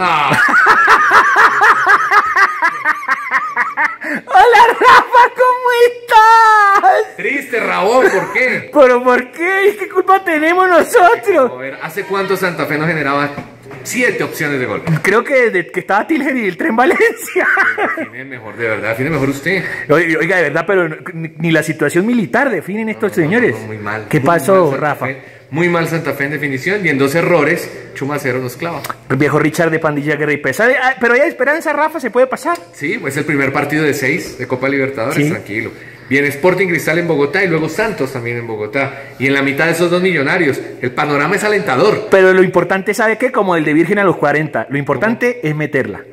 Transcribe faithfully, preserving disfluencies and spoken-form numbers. Ah. Hola Rafa, ¿cómo estás? Triste, Raúl, ¿por qué? ¿Pero por qué? ¿Qué culpa tenemos nosotros? A ver, ¿hace cuánto Santa Fe nos generaba siete opciones de gol? Creo que desde que estaba Tilger y el Tren Valencia. Define mejor, de verdad, define mejor usted. Oiga, de verdad, pero ni la situación militar definen estos no, señores. No, no, muy mal. ¿Qué muy pasó, mal, Rafa? Fe. Muy mal Santa Fe en definición, y en dos errores Chumacero nos clava. El viejo Richard de Pandilla Guerrero. Pero hay esperanza, Rafa, ¿se puede pasar? Sí, pues el primer partido de seis de Copa Libertadores, ¿sí? Tranquilo. Viene Sporting Cristal en Bogotá y luego Santos también en Bogotá. Y en la mitad de esos dos millonarios. El panorama es alentador. Pero lo importante, ¿sabe qué? Como el de Virgen a los cuarenta. Lo importante ¿Cómo? Es meterla.